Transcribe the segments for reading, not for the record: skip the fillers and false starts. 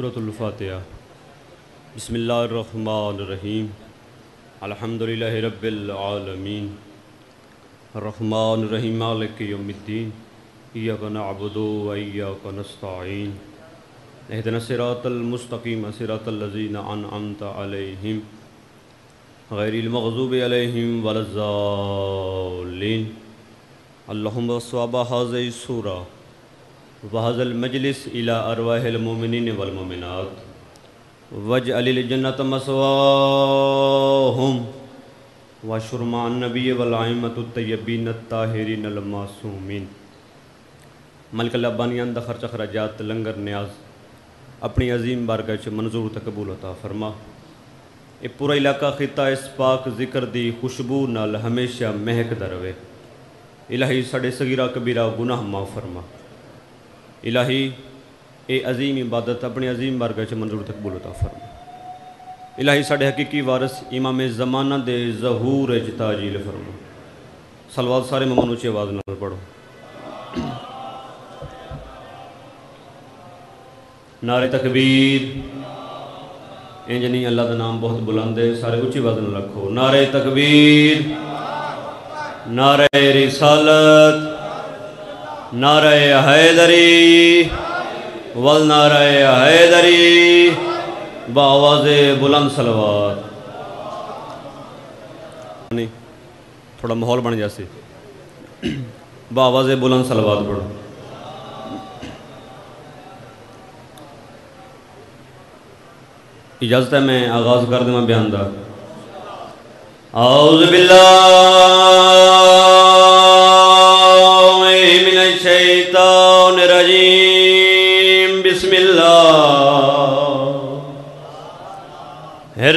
सूरतुल फातिहा। बिस्मिल्लाहिर्रहमानिर्रहीम। अल्हम्दुलिल्लाहि रब्बिल आलमीन। अर्रहमानिर्रहीम मालिकि यौमिद्दीन। इय्याक नअबुदु व इय्याक नस्तईन। इहदिना सिरातल मुस्तकीम सिरातल लज़ीना अनअमत अलैहिम गैरिल मग़ज़ूबि अलैहिम वलज़्ज़ालिन। अल्लहुम्मा सवाब हाज़िही सूरा वहज़ल मजलिस इला अरवाहिल मोमिनीन वल मोमिनात वजअलिल जन्नत मसवाहुम व शुरमा अन्नबी वल आइम्मतुत तय्यबीन अत्ताहिरीन अल मासूमीन। मलिक अब्बानी अंदा खर्च खराजात लंगर न्याज अपनी अजीम बारगाह मंजूर तकबूल अता फरमा। ए पूरा इलाका खिता इस पाक जिक्र दी खुशबू नाल हमेशा महकदा रवे। इलाही साढ़े सगीरा कबीरा गुनाह माफ फरमा। इलाही ए अजीम इबादत अपनी अजीम बारगाह मंजूर तकबूल अता फरमा। इलाही साढ़े हकीकी वारस इमाम ज़माना दे ज़हूर च ताजील फरमा। सलवात सारे ममान उची आवाज़ नाल पढ़ो। नारे तकबीर। इंज नहीं, अल्लाह का नाम बहुत बुलंद है, सारे उची आवाज़ नाल रखो। नारे तकबीर, नारे रिसालत, नारा हैदरी वल नारा हैदरी बावाज़े बुलंद सलवात। नहीं थोड़ा माहौल बन जासे। बावाज़े बुलंद सलवात पढ़ो। इजाज़त है मैं आगाज़ कर दूँ बयान दा। औज़ु बिल्लाह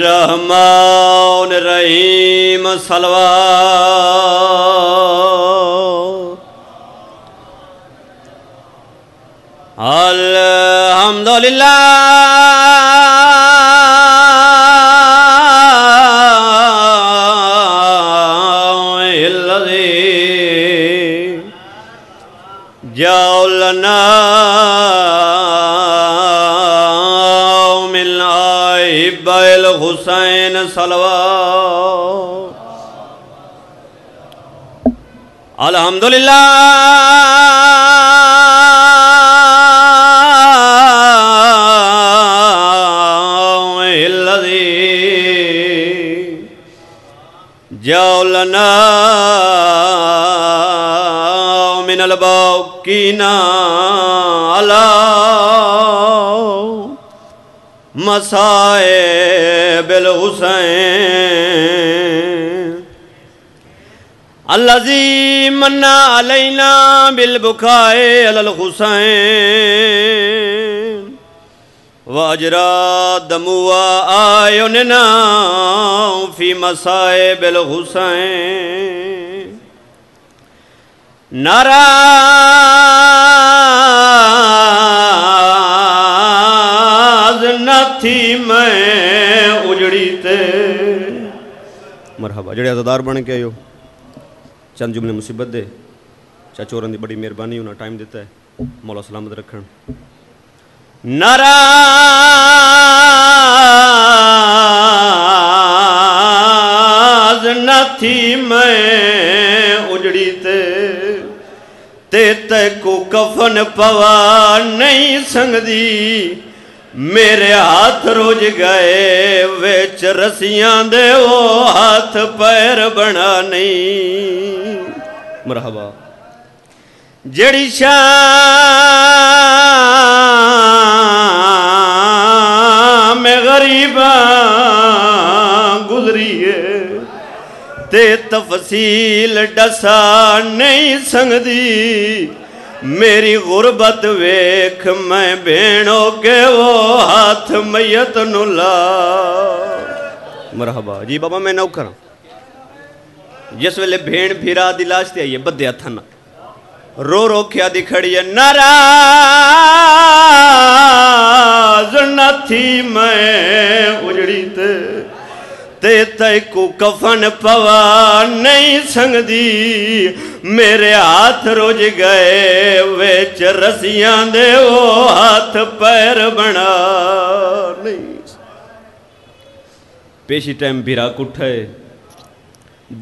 रहमान रहीम। सलवात अल्हम्दुलिल्लाह जौलना हुसैन। सलवात अल्हम्दुलिल्लाह इल्लज़ी जौलना मिनल बाक़ीना अला मसाइबिल हुसैन। अल्लज़ी मन्ना अलैना बिल बुकाए अलल हुसैन व अजरा दमुआ आयुनना फी मसाइबिल हुसैन। नारा थी मैं उजड़ी ते मरहबा। जड़े अज़ादार बन के आयो चंद जुमले मुसीबत दे। चाचो होरां दी बड़ी मेहरबानी, उन्हें टाइम दिता है, मौला सलामत रखन। नाराज न थी मैं उजड़ी ते ते को कफन पवा नहीं संगदी। मेरे हाथ रुझ गए विच रस्सियां दे, वो हाथ पैर बना नहीं। मरहबा। जड़ी शाम में गरीबा गुजरी है ते तफसील डसा नहीं संगदी। मेरी गुरबत वेख मैं भेणों के वो हाथ मैयत नुला। मरहबा जी बाबा मैं नौकर हाँ। जिस वेले भेण फिरा दी लाश ते आई है बदे हथन रो रो क्या दी खड़ी है। नाराज न थी मैं उजड़ी ते तैको कफन पवा नहीं संगदी। मेरे हाथ रुझ गए विच रस्सियां दे, ओ हाथ पैर बना नहीं। पेशी टाइम बिरा कुठे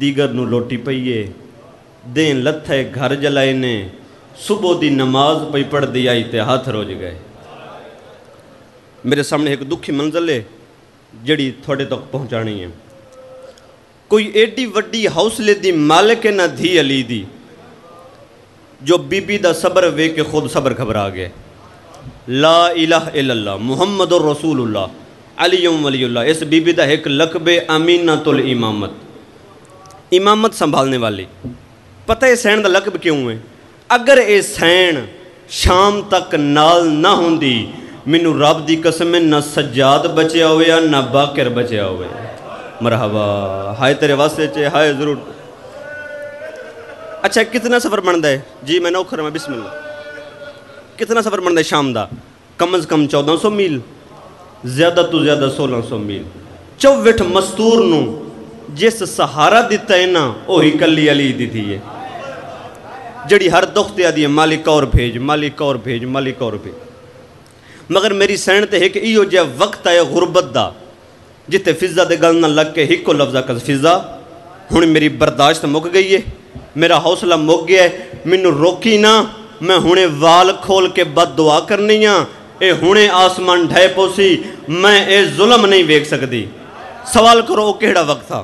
दीगर नू लोटी पईए, देन लथे घर जलाए ने, सुबह दी नमाज पई पढ़ दी आई ते हाथ रुझ गए। मेरे सामने एक दुखी मंजिल है जड़ी थोड़े तक पहुंचानी है। कोई एडी वड्डी हौसले दी मालिक ना धी अली दी, जो बीबी दा सबर वे के खुद सबर घबरा गए। ला इलाहा इल्लल्लाह मुहम्मद रसूलुल्लाह अलीयुम वलीउल्लाह। इस बीबी दा एक लकबे अमीनातुल इमामत, इमामत संभालने वाली। पता है सैन दा लकब क्यों है? अगर ये सैन शाम तक नाल ना होंदी, मैनू रब की कसम ना सज्जाद बचया होया ना बाकिर बचया होया। मरहबा, हाय तेरे वास्ते चे, हाय जरूर। अच्छा कितना सफ़र बनता है जी? मैं नौखर हूँ, बिस्मिल्लाह। कितना सफ़र बनता है शाम का? कम अज़ कम 1400 मील, ज़्यादा तो ज़्यादा 1600 मील। चौवठ मस्तूर नू जिस सहारा दिता है ना, वही कली अली दी थी है, जड़ी हर दुख ते आदी है मालिक और भेज, मालिक और भेज, मालिक और भेज। मगर मेरी सैन तो एक इो जहा वक्त आया गुरबत का, जिते फिजा के गल ना लग के एको लफ्जा कस फिजा। हुण मेरी बर्दाश्त मुक गई है, मेरा हौसला मुक गया है, मैनू रोकी ना। मैं हुणे वाल खोल के बद दुआ करनी हाँ, ये हुणे आसमान ढह पोसी, मैं ये जुल्म नहीं वेख सकती। सवाल करो वो केड़ा वक्त था?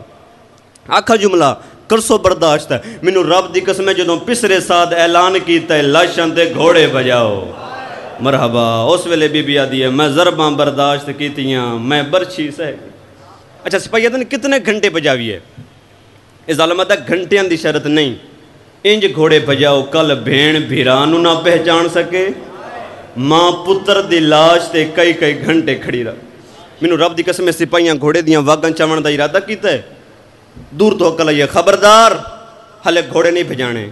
आखा जुमला करसो बर्दाश्त है। मैनू रब की कसम जदों पिछले साथ ऐलान किया लाशां ते घोड़े बजाओ। मरहबा, उस वेले बीबी आदि है मैं जरबा बर्दाश्त कीतियाँ, मैं बरछी सह। अच्छा सिपाही ने कितने घंटे बजावी है? इस जालम आदा घंटियां दी शरत नहीं, इंज घोड़े बजाओ कल भेण भीरानू ना पहचान सके। माँ पुत्र दी लाश ते कई कई घंटे खड़ी रह। मैनू रब दी कसम सिपाहियां घोड़े दियां वागां चावण का इरादा किया, दूर तो अकल आई है खबरदार हले घोड़े नहीं भजाने।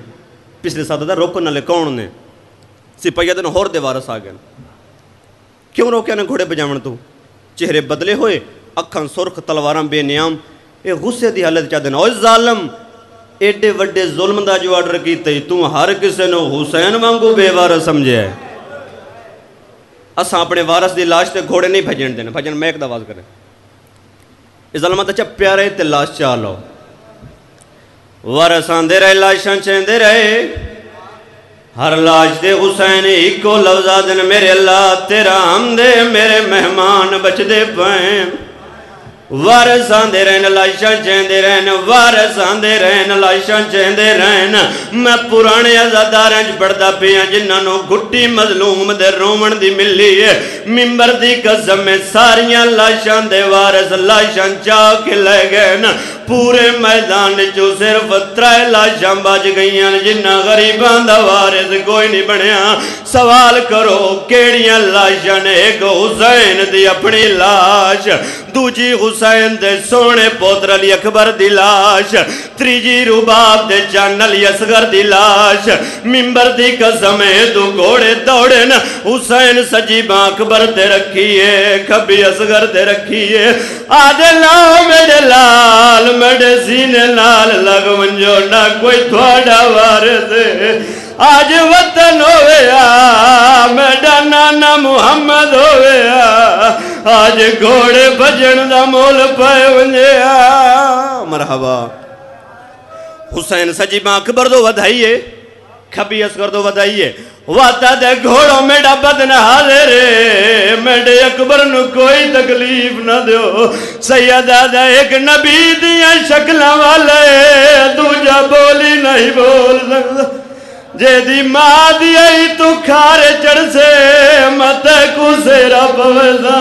पिछले साल का रोकन वाले कौन ने? सिपाही दिन होर दे वारस आ गए। क्यों रोकया ने घोड़े बजावन तू? चेहरे बदले होए, अखन सुरख, तलवारा बेनियाम। ये गुस्से की हालत चाह देना, ओए जालम एडे वड्डे जुल्म का जो आर्डर किया तू हर किसी ने हुसैन वांगू बेवारस समझे। असा अपने वारस की लाश से घोड़े नहीं भजन देने। भजन महक का आवाज करें, इस जालम तो अच्छा प्यारे ते लाश चा लो। वारस आंदे रहे, लाशां चेंदे रहे, हर लाश दे हुसैन इको लफ्जा दिन। मेरे अल्लाह तेरा हमदे, मेरे मेहमान बचदे पए। वारस आंदे रहन लाशां चेंदे रहन, वारस आंदे रहन लाशां चेंदे रहन। मैं पुराने आजादारां च पढ़दा पिया, जिन्हां नूं गुट्टी मजलूम दे रोवण दी मिली है। मिंबर दी कसम सारियां लाशां दे वारस लाशां चा के लै गए न। पूरे मैदान चो सिर्फ 3 लाशां बच गई, जिन्ना गरीबां दा वारिस कोई नहीं बनया। सवाल करो केड़ियां लाशां ने? एक हुसैन दी अपनी लाश, दूजी हुसैन दे सोने पोत्र अली अकबर दी लाश, त्रीजी रुबाब दे जान अली असगर दी लाश। मिंबर दी कसम तू घोड़े दौड़े न, हुसैन सजी बां अकबर ते रखिए, खब्बी असगर ते रखिए। आदे लाओ मेरे लाल, मेरे सीने नाल लग वंजो ना कोई थोड़ा वारिस। आज वतन होया मेरा नाना मुहम्मद होया, आज घोड़े भजन दा मोल पाए वंजे। मरहबा, हुसैन सजी मां अकबर दो वधाइए, खबी असगर दो वधाइए। वाता दे घोड़ो मेरा बदन हाजिर, मेरे अकबर नू कोई तकलीफ ना दो। सैयदा दा एक नबी दिया शक्लां वाले, दूजा बोली नहीं बोल सकदा। जेदी मां दी आई तू खारे चढ़ से, मत कुसेरा पवदा।